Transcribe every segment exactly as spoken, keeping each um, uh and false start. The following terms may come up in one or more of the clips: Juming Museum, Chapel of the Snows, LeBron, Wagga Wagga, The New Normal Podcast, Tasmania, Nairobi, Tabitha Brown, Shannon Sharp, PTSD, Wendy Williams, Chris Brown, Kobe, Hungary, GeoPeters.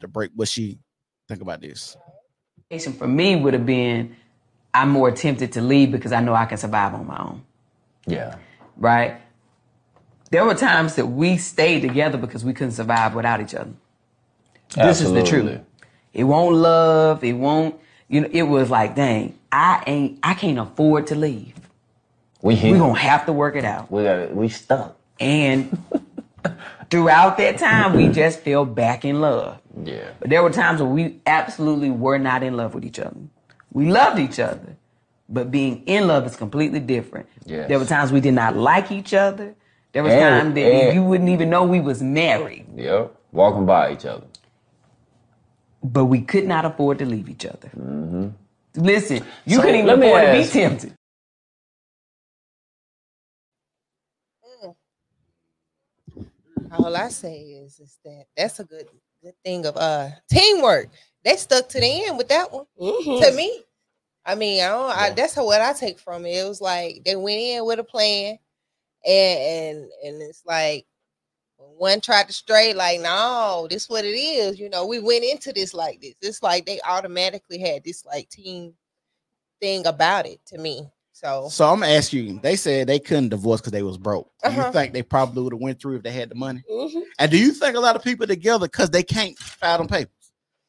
the break, what she think about this? For me would have been, I'm more tempted to leave because I know I can survive on my own. Yeah. Right? There were times that we stayed together because we couldn't survive without each other. This Absolutely. Is the truth. It won't love, it won't, you know, it was like, dang, I ain't, I can't afford to leave. We here. We're gonna have to work it out. We gotta, we stuck. And throughout that time, we just fell back in love. Yeah. But there were times when we absolutely were not in love with each other. We loved each other, but being in love is completely different. Yes. There were times we did not like each other. There was times that you wouldn't even know we was married. Yep, walking by each other. But we could not afford to leave each other. Mm-hmm. Listen, you so couldn't even afford to be tempted. All I say is, is that that's a good good thing of uh teamwork. They stuck to the end with that one. Mm-hmm. To me, I mean, I, don't, I that's what I take from it. It was like they went in with a plan, and and, and it's like one tried to stray, like, no, this is what it is. You know, we went into this like this. It's like they automatically had this like team thing about it to me. So, so I'm gonna ask you. They said they couldn't divorce because they was broke. Do uh-huh. you think they probably would have went through if they had the money? Mm-hmm. And do you think a lot of people together because they can't file them papers?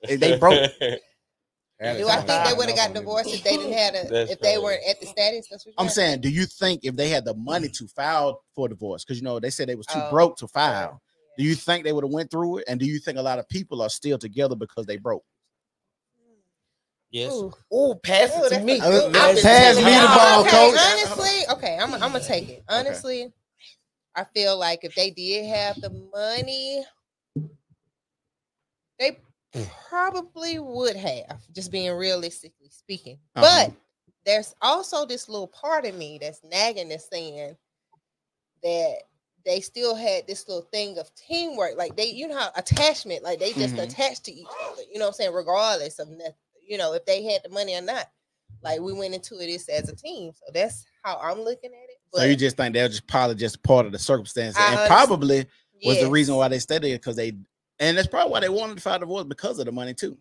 If they broke. Do I think they would have got divorced if they didn't have a, if they weren't at the status? That's what I'm saying. Do you think if they had the money to file for divorce, because you know they said they was too oh. broke to file? Yeah. Do you think they would have went through it? And do you think a lot of people are still together because they broke? Yes. Ooh, Ooh pass Ooh, it to me. Pass me the ball, okay, coach. Honestly, okay, I'm, I'm gonna take it. Honestly, okay. I feel like if they did have the money, they probably would have, just being realistically speaking. Uh-huh. But there's also this little part of me that's nagging and saying that they still had this little thing of teamwork. Like they, you know how attachment, like they just mm-hmm. attached to each other, you know what I'm saying, regardless of nothing. You know, if they had the money or not. Like, we went into it as a team. So that's how I'm looking at it. But so you just think they're just probably just part of the circumstances. I and probably yes. was the reason why they stayed there, because they, and that's probably why they wanted to file divorce, because of the money too.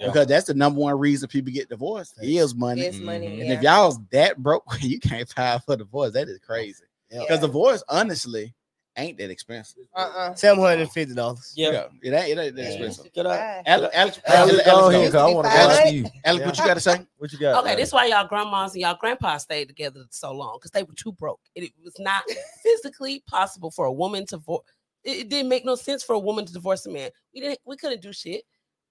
Yeah. Because that's the number one reason people get divorced. It is money. It's mm-hmm. money, yeah. And if y'all's that broke, you can't file for divorce. That is crazy. Because yeah. divorce, honestly, ain't that expensive. Uh-uh. seven hundred fifty dollars. Yeah. It ain't, it ain't that expensive. Get up. Alex, Alex, Alex, go ahead. I want to ask you. Alex, what you got to say? What you got? Okay, Alex. This is why y'all grandmas and y'all grandpas stayed together so long, because they were too broke. It, it was not physically possible for a woman to divorce. It, it didn't make no sense for a woman to divorce a man. We didn't. We couldn't do shit.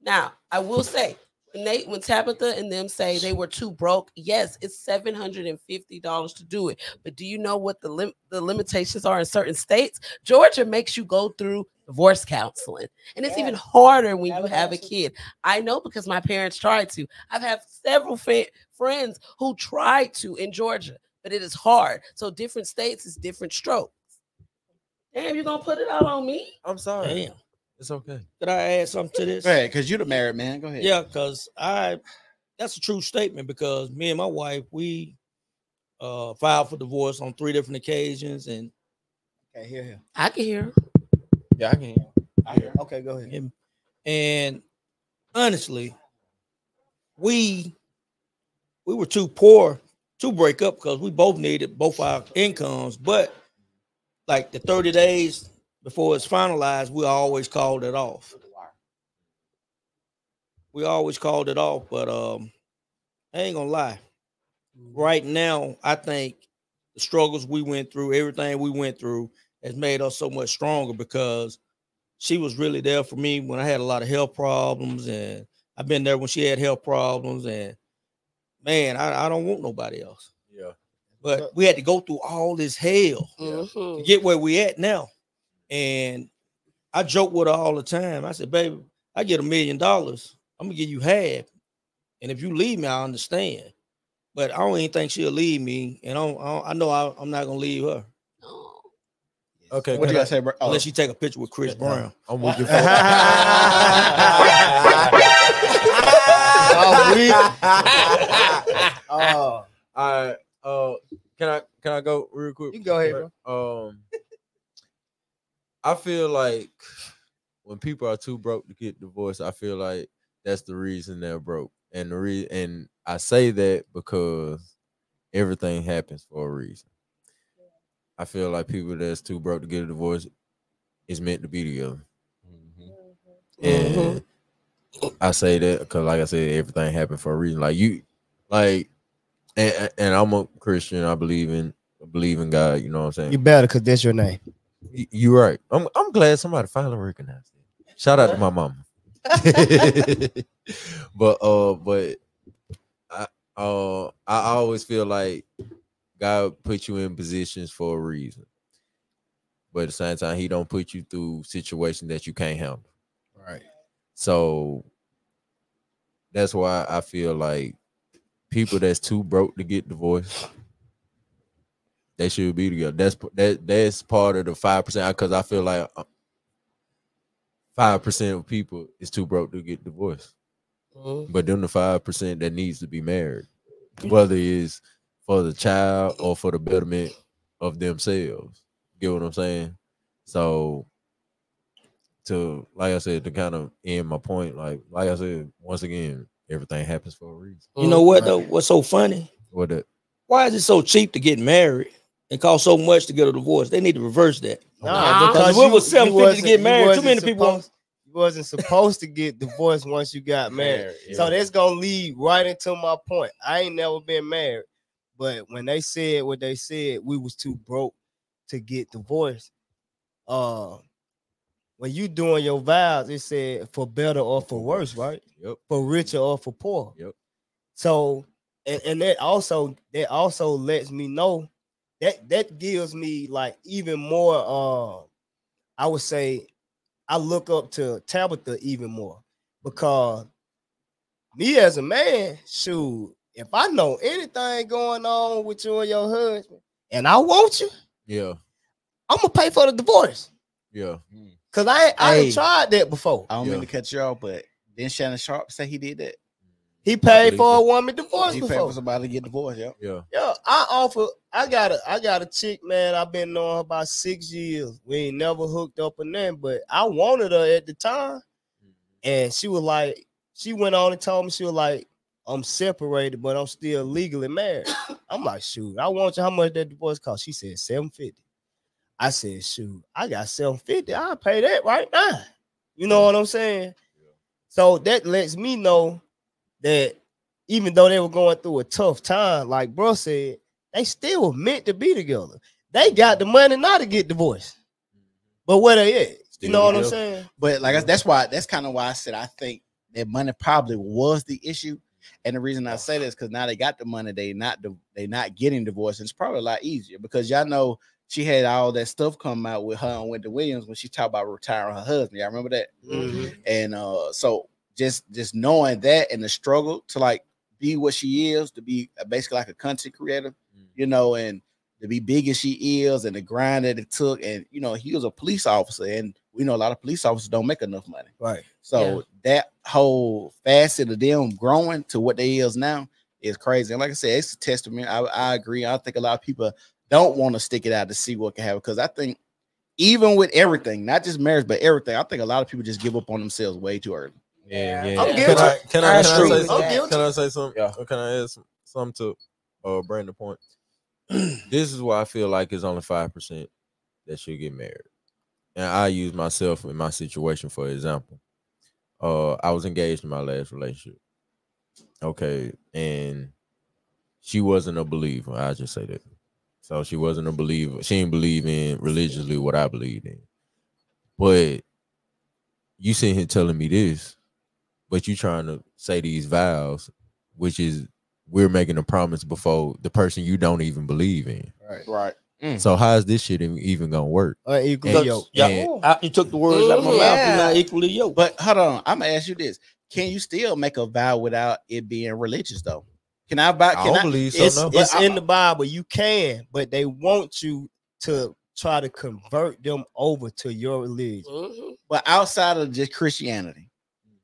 Now, I will say, when, they, when Tabitha and them say they were too broke, yes, it's seven hundred fifty dollars to do it. But do you know what the lim the limitations are in certain states? Georgia makes you go through divorce counseling. And it's yeah. even harder when that you have a kid. I know, because my parents tried to. I've had several friends who tried to in Georgia, but it is hard. So different states is different strokes. Damn, you're going to put it out on me? I'm sorry. Damn. It's okay. Did I add something to this? Go ahead, because you're the married man. Go ahead. Yeah, because I, that's a true statement, because me and my wife, we uh, filed for divorce on three different occasions. And I can hear him. I can hear him. Yeah, I can hear him. I hear him. Okay, go ahead. And honestly, we we were too poor to break up, because we both needed both our incomes. But like the thirty days before it's finalized, we always called it off. We always called it off, but um, I ain't gonna lie. Right now, I think the struggles we went through, everything we went through, has made us so much stronger, because she was really there for me when I had a lot of health problems, and I've been there when she had health problems, and man, I, I don't want nobody else. Yeah. But we had to go through all this hell mm-hmm. to get where we at now. And I joke with her all the time. I said, baby, I get a million dollars. I'm going to give you half. And if you leave me, I understand. But I don't even think she'll leave me. And I, don't, I, don't, I know I, I'm not going to leave her. Okay. What do you got to say, bro? Oh. Unless you take a picture with Chris Brown. I'm with you. Oh, all right. Uh, can I, can I go real quick? You can go ahead, bro. Um. I feel like when people are too broke to get divorced, I feel like that's the reason they're broke. And the re- and I say that because everything happens for a reason. I feel like people that's too broke to get a divorce is meant to be together. Mm-hmm. And mm-hmm. I say that because, like I said, everything happened for a reason. Like you, like, and, and I'm a Christian. I believe in believe in God. You know what I'm saying? You better, because that's your name. You're right. I'm I'm glad somebody finally recognized it. Shout out to my mama. but uh, but I uh I always feel like God put you in positions for a reason. But at the same time, he don't put you through situations that you can't handle. Right. So that's why I feel like people that's too broke to get divorced, they should be together. That's that. That's part of the five percent. Because I feel like five percent of people is too broke to get divorced. Mm-hmm. But then the five percent that needs to be married, whether it's for the child or for the betterment of themselves. Get what I'm saying? So, to like I said, to kind of end my point, like like I said, once again, everything happens for a reason. You know what? Right. Though, what's so funny? What the? Why is it so cheap to get married and cost so much to get a divorce? They need to reverse that. Nah, because we was seven fifty to get married. Too many supposed, people you wasn't supposed to get divorced once you got married. Yeah. So that's gonna lead right into my point. I ain't never been married, but when they said what they said, we was too broke to get divorced. Uh, when you doing your vows, it said for better or for worse, right? Yep. For richer or for poor. Yep. So. And, and that also that also lets me know that that gives me like even more. Uh, I would say I look up to Tabitha even more, because me as a man, shoot, if I know anything going on with you and your husband, and I want you, yeah, I'm gonna pay for the divorce. Yeah, because I I hey, ain't tried that before. I don't yeah. mean to cut you off, but didn't Shannon Sharp say he did that? He paid for a woman divorce. He before. paid for somebody to get divorced. Yeah, yeah. Yeah. I offer. I got a. I got a chick, man. I've been knowing her about six years. We ain't never hooked up or nothing, but I wanted her at the time, and she was like, she went on and told me she was like, I'm separated, but I'm still legally married. I'm like, shoot, I want you. How much that divorce cost? She said seven fifty. I said, shoot, I got seven fifty. I'll pay that right now. You know what I'm saying? Yeah. So that lets me know that even though they were going through a tough time, like bro said, they still were meant to be together. They got the money not to get divorced, but where they at? You know what I'm saying? But like that's why that's kind of why I said I think that money probably was the issue, and the reason I say this because now they got the money, they not they not getting divorced, and it's probably a lot easier because y'all know she had all that stuff come out with her and Wendy Williams when she talked about retiring her husband. Y'all remember that? Mm-hmm. And uh, so. Just, just knowing that and the struggle to like be what she is, to be basically like a content creator, you know, and to be big as she is, and the grind that it took, and you know, he was a police officer, and we know a lot of police officers don't make enough money, right? So yeah. that whole facet of them growing to what they is now is crazy. And like I said, it's a testament. I, I agree. I think a lot of people don't want to stick it out to see what can happen, because I think even with everything, not just marriage, but everything, I think a lot of people just give up on themselves way too early. Yeah, yeah. I'm can I can I, can I, say, something? Can I say something? Yeah. Can I add something to uh Brandon's point? This is why I feel like it's only five percent that should get married, and I use myself in my situation for example. Uh, I was engaged in my last relationship, okay, and she wasn't a believer. I just say that. So she wasn't a believer. She didn't believe in religiously what I believed in, but you sitting here telling me this. But you trying to say these vows, which is we're making a promise before the person you don't even believe in. Right. Right. Mm. So how is this shit even gonna work? Uh, equally yoked. You took the words out of my mouth. You're not equally yoked. But hold on, I'm gonna ask you this: can you still make a vow without it being religious, though? Can I vow? I don't I, believe so. It's, no. it's in the Bible. You can, but they want you to try to convert them over to your religion. Mm-hmm. But outside of just Christianity.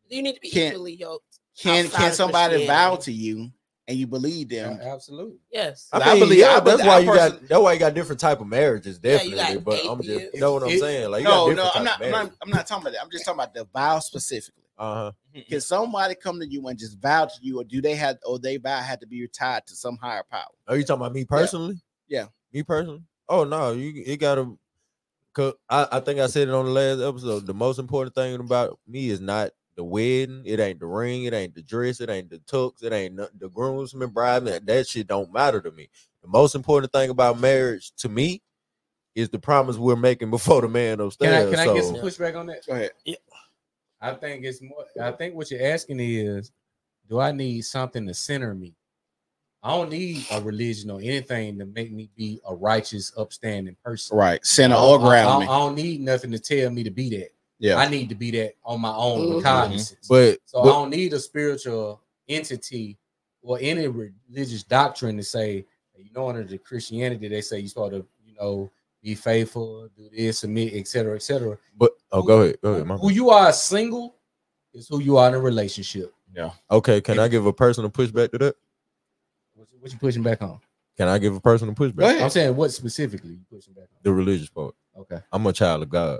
You need to be can, equally yoked. Can can somebody vow to you and you believe them. Yeah, absolutely. Yes. I, mean, I believe yeah, I, that's I, why I you got that's why you got different type of marriages, definitely. Yeah, but I'm just you know what I'm it, saying. Like no, you got different no, type I'm not, of I'm not I'm not talking about that. I'm just talking about the vow specifically. Uh-huh. Can somebody come to you and just vow to you, or do they have or they vow had to be tied to some higher power? Are you talking about me personally? Yeah. yeah. Me personally? Oh no, you it gotta I, I think I said it on the last episode. The most important thing about me is not the wedding. It ain't the ring. It ain't the dress. It ain't the tux. It ain't nothing, the groomsmen, bridesmen. That shit don't matter to me. The most important thing about marriage to me is the promise we're making before the man upstairs. Can I, can so, I get some pushback on that? Go ahead. Yeah. I think it's more. I think what you're asking is, do I need something to center me? I don't need a religion or anything to make me be a righteous, upstanding person. Right. Center or ground. I, I, I don't need nothing to tell me to be that. Yeah. I need to be that on my own mm-hmm. recognizance. But so but, I don't need a spiritual entity or any religious doctrine to say, you know, under the Christianity, they say you're supposed to, you know, be faithful, do this, submit, et cetera, et cetera. But oh, who, go ahead. Go ahead. Mom. Who you are single is who you are in a relationship. Yeah. Okay. Can and, I give a personal pushback to that? What you pushing back on? Can I give a personal pushback? I'm saying what specifically you pushing back on? The religious part. Okay. I'm a child of God.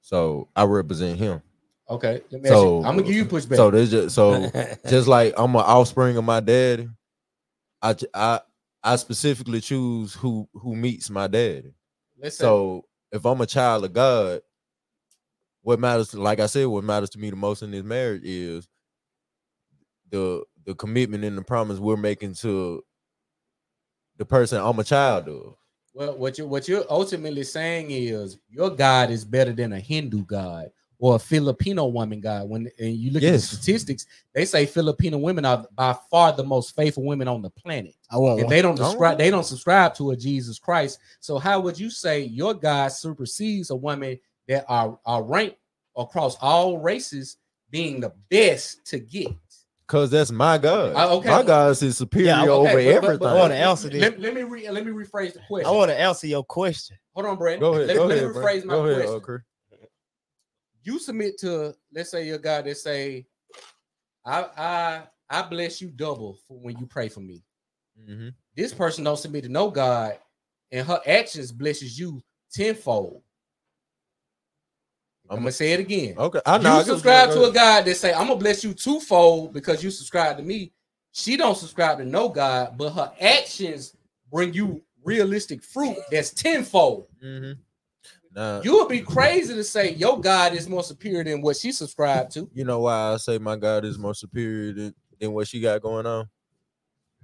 So I represent him. Okay. So I'm gonna give you pushback. So there's just so just like I'm an offspring of my daddy. I I I specifically choose who who meets my daddy. Let's so say. If I'm a child of God, what matters to, like I said, what matters to me the most in this marriage is the the commitment and the promise we're making to the person I'm a child of. Well, what you what you're ultimately saying is your God is better than a Hindu God or a Filipino woman God. When and you look yes. at the statistics, they say Filipino women are by far the most faithful women on the planet. Oh, well, and they don't describe they don't subscribe to a Jesus Christ. So how would you say your God supersedes a woman that are are ranked across all races being the best to get? Because that's my God. Uh, okay. My God is superior yeah, okay, over but, everything. But, but, I want to answer this. Let, let me re, let me rephrase the question. I want to answer your question. Hold on, Brad. Go ahead. Let, go let ahead, me rephrase Brad. my go question. Ahead, okay. You submit to, let's say, your God that say, I I I bless you double for when you pray for me. Mm-hmm. This person don't submit to no God, and her actions blesses you tenfold. I'm gonna say it again. Okay, I know. You subscribe to a God that say, "I'm gonna bless you twofold because you subscribe to me." She don't subscribe to no God, but her actions bring you realistic fruit that's tenfold. Mm-hmm. Nah. You would be crazy to say your God is more superior than what she subscribed to. You know why I say my God is more superior than, than what she got going on?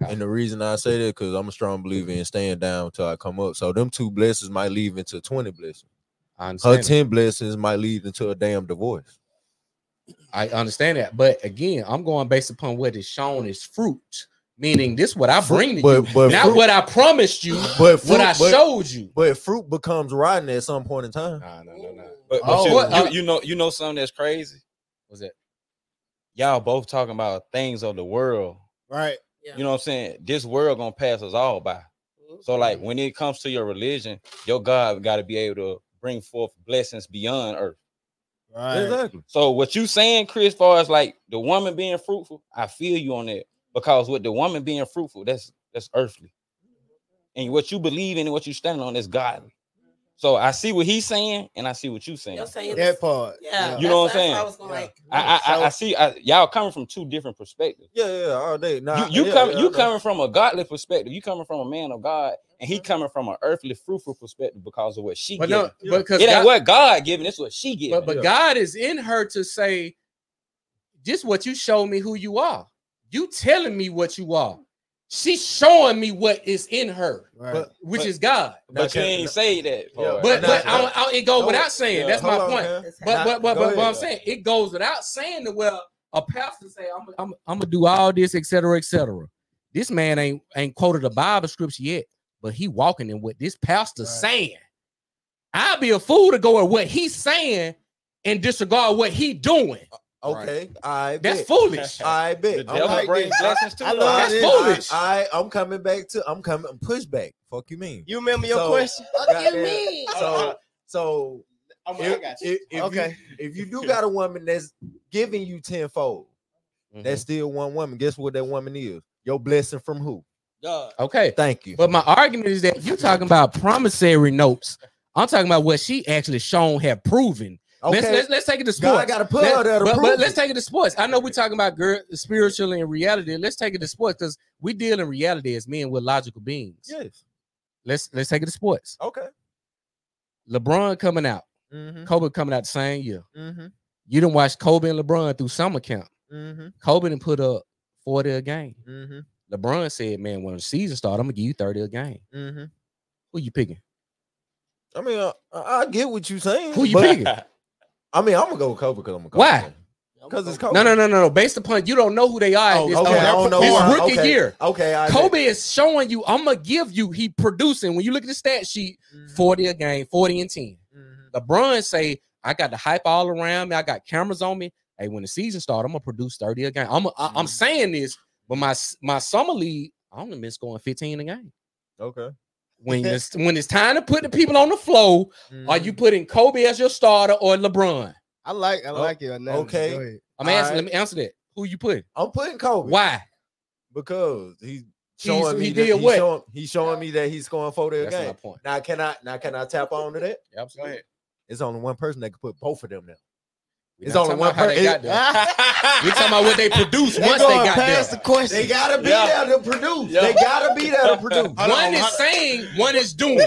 And the reason I say that because I'm a strong believer in staying down until I come up. So them two blessings might leave into twenty blessings. Her ten that. blessings might lead into a damn divorce. I understand that, but again, I'm going based upon what is shown is fruit, meaning this is what I bring to but, you, but not fruit, what I promised you, but fruit, what I but, showed you. But fruit becomes rotten at some point in time. Nah, no, no, no. But, but oh, you, what, uh, you, you know, you know something that's crazy. What's that? Y'all both talking about things of the world, right? Yeah. You know what I'm saying? This world gonna pass us all by. So, like when it comes to your religion, your God got to be able to bring forth blessings beyond earth. Right. Exactly. So what you saying, Chris, far as like the woman being fruitful, I feel you on that, because with the woman being fruitful, that's that's earthly. And what you believe in and what you standing on is godly. So I see what he's saying and I see what you saying. saying. That part. Yeah. You know what I'm saying? I, was going yeah. like, I, I, I, I see I, y'all coming from two different perspectives. Yeah, yeah, all day. Nah, you you, yeah, coming, yeah, you coming from a godly perspective. You coming from a man of God, and he coming from an earthly, fruitful perspective because of what she but giving. No, because it ain't God, what God giving, it's what she giving. But, but yeah. God is in her to say, just what you show me who you are. You telling me what you are. She's showing me what is in her, right. but, which but, is God. But you ain't say that. Yeah, but not, but I, I, it goes without saying. Yeah, that's my on, point. Man. But but but, but ahead, what I'm saying, it goes without saying that, well, a pastor say, I'm I'm I'm gonna do all this, et cetera, et cetera. This man ain't ain't quoted a Bible scripture yet, but he walking in what this pastor's right. saying. I'd be a fool to go at what he's saying and disregard what he doing. Okay, right. I bet. That's foolish. I bet. I'm like blessings to I love That's it. foolish. I, I I'm coming back to I'm coming pushback. Fuck you mean? You remember your so, question? Fuck you mean? So so oh, if, I got you. If, if okay. You, if you do got a woman that's giving you tenfold, mm-hmm. that's still one woman. Guess what that woman is? Your blessing from who? God. Okay. Thank you. But my argument is that you're talking about promissory notes. I'm talking about what she actually shown have proven. Okay. Let's, let's, let's take it to sports. God, I gotta put let's, but, but let's take it to sports. I know we're talking about girl, spiritual and reality. Let's take it to sports because we deal in reality as men with logical beings. Yes. Let's let's take it to sports. Okay. LeBron coming out. Mm-hmm. Kobe coming out the same year. Mm-hmm. You done watch Kobe and LeBron through summer camp. Mm-hmm. Kobe done put up forty a game. Mm-hmm. LeBron said, man, when the season started, I'm going to give you thirty a game. Mm-hmm. Who you picking? I mean, I, I get what you're saying. Who you picking? I mean, I'm going to go with Kobe because I'm going to go with Kobe. Why? Because it's Kobe. No, no, no, no. Based upon you don't know who they are. Oh, this, okay. I don't know. This rookie okay. year. Okay. I Kobe did. Is showing you, I'm going to give you, he producing. When you look at the stat sheet, mm-hmm. forty a game, forty and ten. Mm-hmm. LeBron say, I got the hype all around me. I got cameras on me. Hey, when the season starts, I'm going to produce thirty a game. I'm, a, I, mm-hmm. I'm saying this, but my, my summer league, I only miss going fifteen a game. Okay. When it's, when it's time to put the people on the floor, mm-hmm. are you putting Kobe as your starter or LeBron? I like I like oh, it. I okay. I'm asking, right. Let me answer that. Who you putting? I'm putting Kobe. Why? Because he's showing he's, me he that did he's, what? Showing, he's showing me that he's scoring forty a game. That's my point. Now can I now can I tap on to that? Yeah, go ahead. It's only one person that can put both of them now. It's only one person. We're talking about what they produce once they got there. The question. They gotta be yeah. there to produce. Yeah. They gotta be there to produce. One on, is saying, one is doing.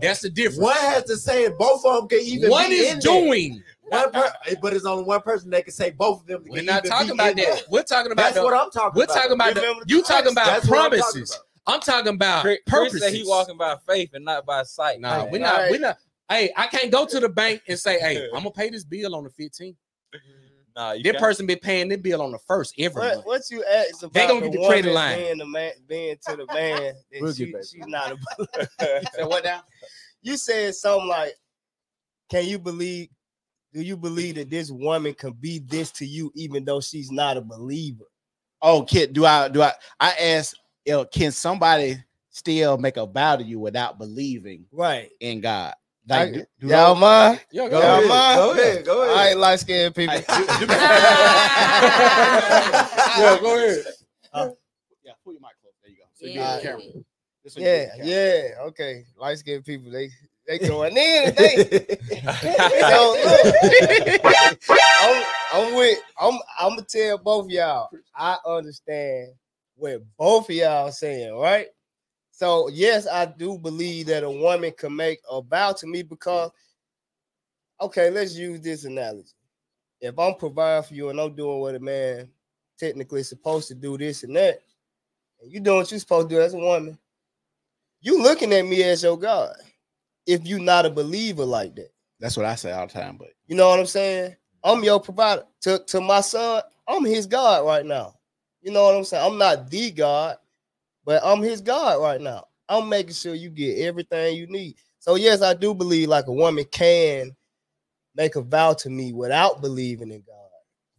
That's the difference. One has to say it. Both of them can even. One be is in doing. One per but it's only one person that can say both of them. We're not talking about that. There. We're talking about. That's the, what I'm talking. We're about. Talking about. The, you talking about That's promises? I'm talking about, I'm talking about purposes. Chris said he walking by faith and not by sight. No, no we're not. Right. We're not. Hey, I can't go to the bank and say, hey, I'm going to pay this bill on the fifteenth. Nah, you that person been paying their bill on the first every what, month. What you ask about they gonna the get the credit line. Being, the man, being to the man that we'll she, she's not a believer. So what now? You said something like, can you believe, do you believe that this woman can be this to you even though she's not a believer? Oh, kid, do I, do I, I asked, you know, can somebody still make a vow to you without believing right. in God? Like, y'all mind? Y'all mind? Go ahead, go ahead. I ain't like scared people. Yo, go ahead. Uh, yeah, pull your mic close. There you go. So yeah, you right. this yeah, you yeah. Okay, light skinned people, they they going in. They, they I'm, I'm with. I'm. I'm gonna tell both y'all. I understand what both of y'all saying, right? So, yes, I do believe that a woman can make a vow to me because, okay, let's use this analogy. If I'm providing for you and I'm doing what a man technically is supposed to do, this and that, and you doing what you're supposed to do as a woman, you looking at me as your God if you're not a believer like that. That's what I say all the time. But you know what I'm saying? I'm your provider. To, to my son, I'm his God right now. You know what I'm saying? I'm not the God. But I'm his God right now. I'm making sure you get everything you need. So, yes, I do believe like a woman can make a vow to me without believing in God.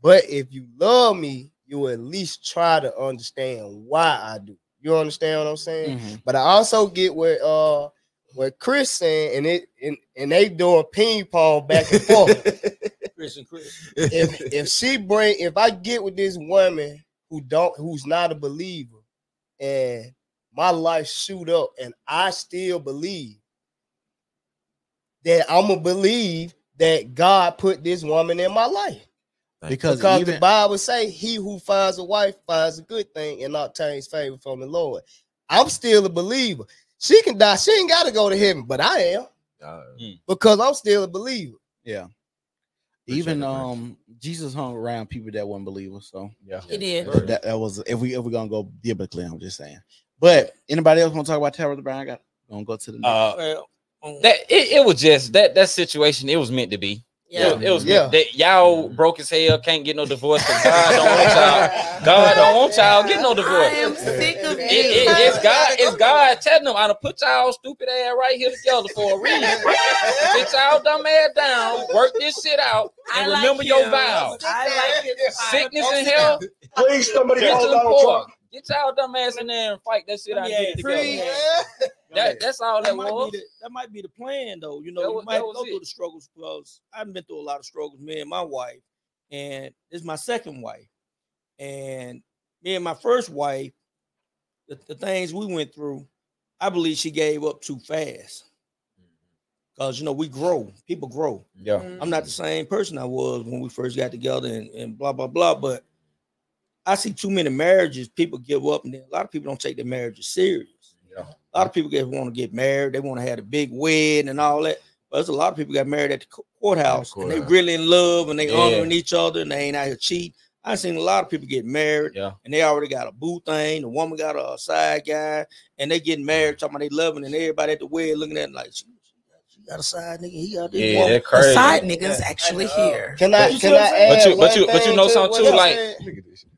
But if you love me, you will at least try to understand why I do. You understand what I'm saying? Mm-hmm. But I also get what uh what Chris saying, and it and, and they doing ping pong back and forth. Chris and Chris. If if she bring if I get with this woman who don't who's not a believer. And my life shoot up, and I still believe that I'm gonna believe that God put this woman in my life because, because even, the Bible say he who finds a wife finds a good thing and obtains favor from the Lord. I'm still a believer. She can die, she ain't gotta go to heaven, but I am uh, because I'm still a believer. Yeah. Even um Jesus hung around people that weren't believers, so yeah, he did. That, that was if we if we're gonna go biblically, I'm just saying. But anybody else want to talk about Tabitha Brown? I got gonna go to the next. Uh, that it, it was just that that situation. It was meant to be. Yeah, it, it was. Yeah, y'all broke as hell. Can't get no divorce. Cause God don't want y'all. God don't want y'all. Get no divorce. I am sick of it. it, it it's God. It's God telling them I to put y'all stupid ass right here together for a reason. Sit y'all dumb ass down. Work this shit out and like remember him. Your vows. I like it. Sickness and health. Please, somebody hold on. Get y'all dumb ass in there and fight that shit out yeah, here together. Yeah. That, that's all that, that was. The, that might be the plan, though. You know, that you was, might go it. Through the struggles because I've been through a lot of struggles, me and my wife. And this is my second wife. And me and my first wife, the, the things we went through, I believe she gave up too fast. Because, you know, we grow. People grow. Yeah. Mm-hmm. I'm not the same person I was when we first got together and, and blah, blah, blah. But I see too many marriages people give up. And then a lot of people don't take their marriages serious. Yeah. A lot of people just want to get married. They want to have a big wedding and all that. But there's a lot of people got married at the courthouse. Yeah, the courthouse. And they really in love and they yeah. honoring each other and they ain't out here cheating. I've seen a lot of people get married yeah. and they already got a boo thing. The woman got a side guy and they getting married talking about they loving and everybody at the wedding looking at them like, got a side nigga. He got this yeah, woman. They're crazy. The side niggas yeah. actually uh, here. Can I? Can I add? But you, but you, but you know something too. Like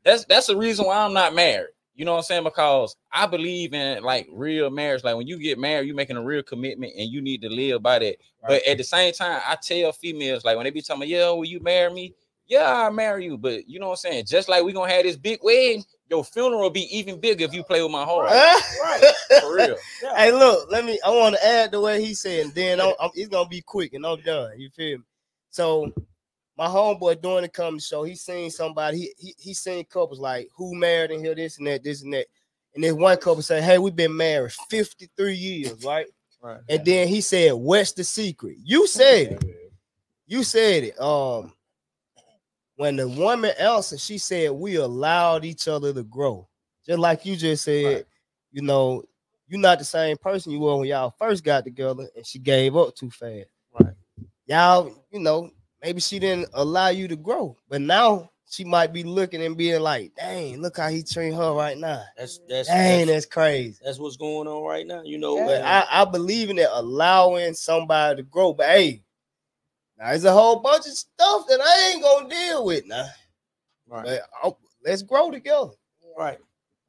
that's that's the reason why I'm not married. You know what I'm saying? Because I believe in like real marriage. Like when you get married, you're making a real commitment, and you need to live by that. Right. But at the same time, I tell females like when they be talking, "Yeah, will you marry me?" Yeah, I marry you. But you know what I'm saying? Just like we gonna have this big wedding, your funeral will be even bigger if you play with my heart. Right. Right. For real. Yeah. Hey, look, let me, I want to add the way he's saying, then I'm, I'm, it's going to be quick and I'm done. You feel me? So my homeboy doing the comedy show, he seen somebody, he, he, he seen couples like who married and here, this and that, this and that. And then one couple said, hey, we've been married fifty-three years, right? Right. And then he said, what's the secret? You said it. You said it. Um, When the woman answered, she said, we allowed each other to grow. Just like you just said, right. You know, you're not the same person you were when y'all first got together and she gave up too fast. Right. Y'all, you know, maybe she didn't allow you to grow. But now she might be looking and being like, dang, look how he treating her right now. That's, that's, dang, that's, that's crazy. That's what's going on right now. You know, yeah. But I, I believe in it, allowing somebody to grow. But hey, now, there's a whole bunch of stuff that I ain't gonna deal with now. Right. But I'll, let's grow together. Right.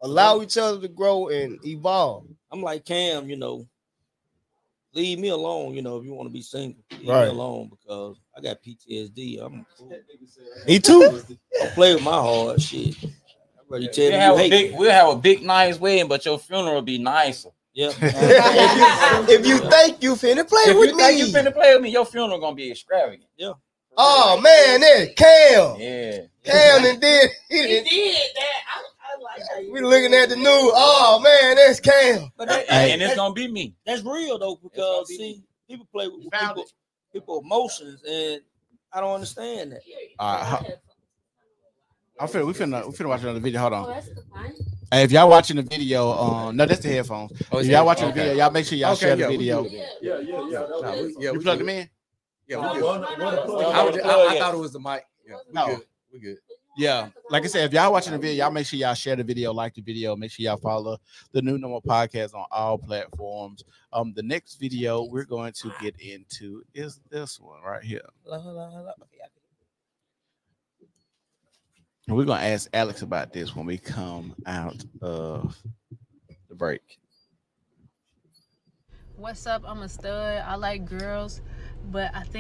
Allow yeah. each other to grow and evolve. I'm like Cam, you know, leave me alone, you know, if you want to be single. Leave right. me alone because I got P T S D. I'm cool. Me too. I play with my heart shit. Tell yeah, we'll, have a big, we'll have a big nice wedding, but your funeral will be nicer. Yeah. If you think you finna play with me, you finna play with me, your funeral gonna be extravagant. Yeah. Oh man, that Cam. Yeah. Cam and then he did that. I like how you. We looking at the news. Oh man, that's Cam. And it's gonna be me. That's real though, because see, people play with people, people emotions, and I don't understand that. Uh, I feel we finna we finna watch another video. Hold on. Hey, if y'all watching the video, um, no, that's the headphones. Oh, if y'all watching okay. the video, y'all make sure y'all okay, share yeah, the video. Yeah, yeah, yeah. yeah, nah, we, yeah you plugged them in? Yeah, we good. I, was, I, I thought it was the mic. Yeah, we no. good. We good. Yeah, like I said, if y'all watching the video, y'all make sure y'all share the video, like the video, make sure y'all follow the New Normal Podcast on all platforms. Um, the next video we're going to get into is this one right here. We're going to ask Alex about this when we come out of the break. What's up? I'm a stud. I like girls, but I think